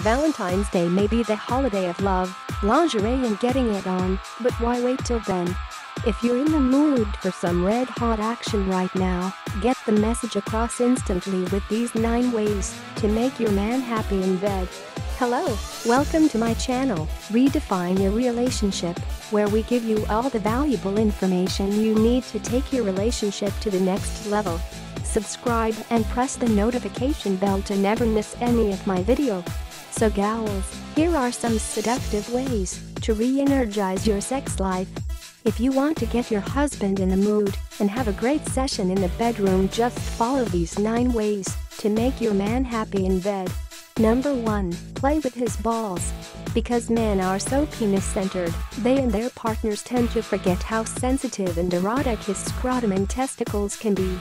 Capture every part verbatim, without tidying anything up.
Valentine's Day may be the holiday of love, lingerie and getting it on, but why wait till then? If you're in the mood for some red-hot action right now, get the message across instantly with these nine ways to make your man happy in bed. Hello, welcome to my channel, Redefine Your Relationship, where we give you all the valuable information you need to take your relationship to the next level. Subscribe and press the notification bell to never miss any of my video. So gals, here are some seductive ways to re-energize your sex life. If you want to get your husband in the mood and have a great session in the bedroom, just follow these nine ways to make your man happy in bed. Number one. Play with his balls. Because men are so penis-centered, they and their partners tend to forget how sensitive and erotic his scrotum and testicles can be.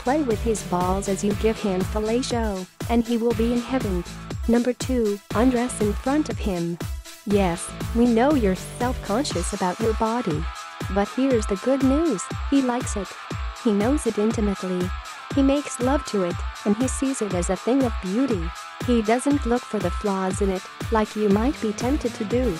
Play with his balls as you give him fellatio, and he will be in heaven. Number two. Undress in front of him. Yes, we know you're self-conscious about your body. But here's the good news, he likes it. He knows it intimately. He makes love to it, and he sees it as a thing of beauty. He doesn't look for the flaws in it, like you might be tempted to do.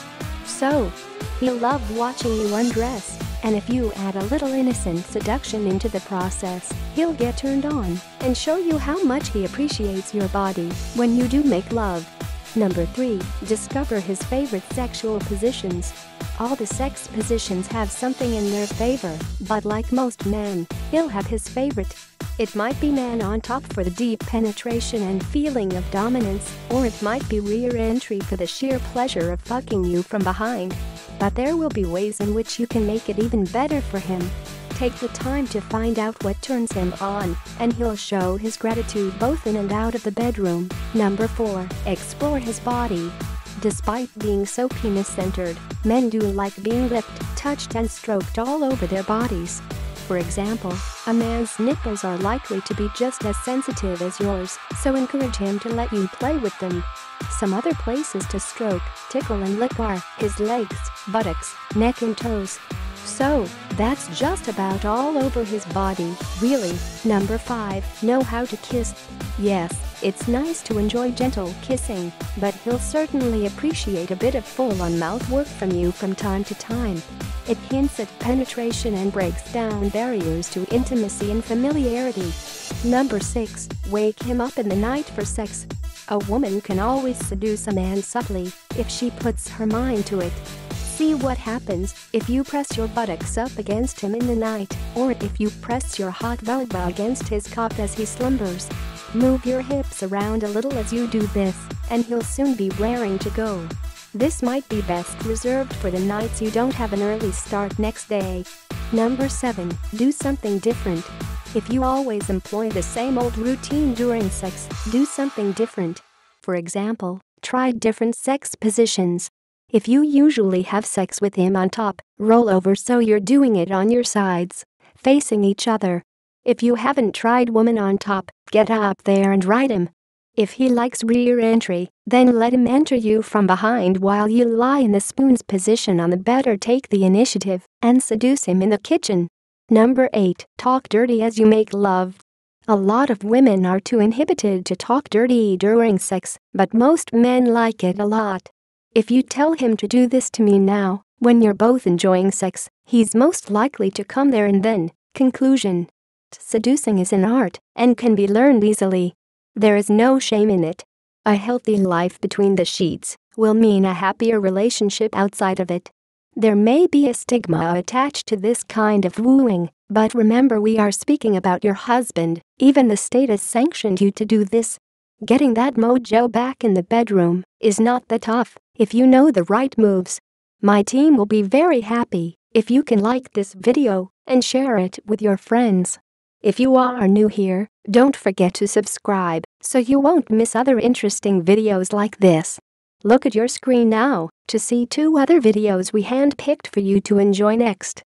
So, he'll love watching you undress, and if you add a little innocent seduction into the process, he'll get turned on and show you how much he appreciates your body when you do make love. Number three. Discover his favorite sexual positions. All the sex positions have something in their favor, but like most men, he'll have his favorite. It might be man on top for the deep penetration and feeling of dominance, or it might be rear entry for the sheer pleasure of fucking you from behind. But there will be ways in which you can make it even better for him. Take the time to find out what turns him on, and he'll show his gratitude both in and out of the bedroom. Number four. Explore his body. Despite being so penis-centered, men do like being lipped, touched and stroked all over their bodies. For example, a man's nipples are likely to be just as sensitive as yours, so encourage him to let you play with them. Some other places to stroke, tickle and lick are his legs, buttocks, neck and toes. So, that's just about all over his body, really. Number five. Know how to kiss. Yes, it's nice to enjoy gentle kissing, but he'll certainly appreciate a bit of full-on mouth work from you from time to time. It hints at penetration and breaks down barriers to intimacy and familiarity. Number six. Wake him up in the night for sex. A woman can always seduce a man subtly if she puts her mind to it. See what happens if you press your buttocks up against him in the night, or if you press your hot vulva against his cock as he slumbers. Move your hips around a little as you do this, and he'll soon be raring to go. This might be best reserved for the nights you don't have an early start next day. Number seven. Do something different. If you always employ the same old routine during sex, do something different. For example, try different sex positions. If you usually have sex with him on top, roll over so you're doing it on your sides, facing each other. If you haven't tried woman on top, get up there and ride him. If he likes rear entry, then let him enter you from behind while you lie in the spoon's position on the bed, or take the initiative and seduce him in the kitchen. Number eight. Talk dirty as you make love. A lot of women are too inhibited to talk dirty during sex, but most men like it a lot. If you tell him to do this to me now, when you're both enjoying sex, he's most likely to come there and then. Conclusion. Seducing is an art and can be learned easily. There is no shame in it. A healthy life between the sheets will mean a happier relationship outside of it. There may be a stigma attached to this kind of wooing, but remember, we are speaking about your husband. Even the state has sanctioned you to do this. Getting that mojo back in the bedroom is not that tough if you know the right moves. My team will be very happy if you can like this video and share it with your friends. If you are new here, don't forget to subscribe so you won't miss other interesting videos like this. Look at your screen now to see two other videos we handpicked for you to enjoy next.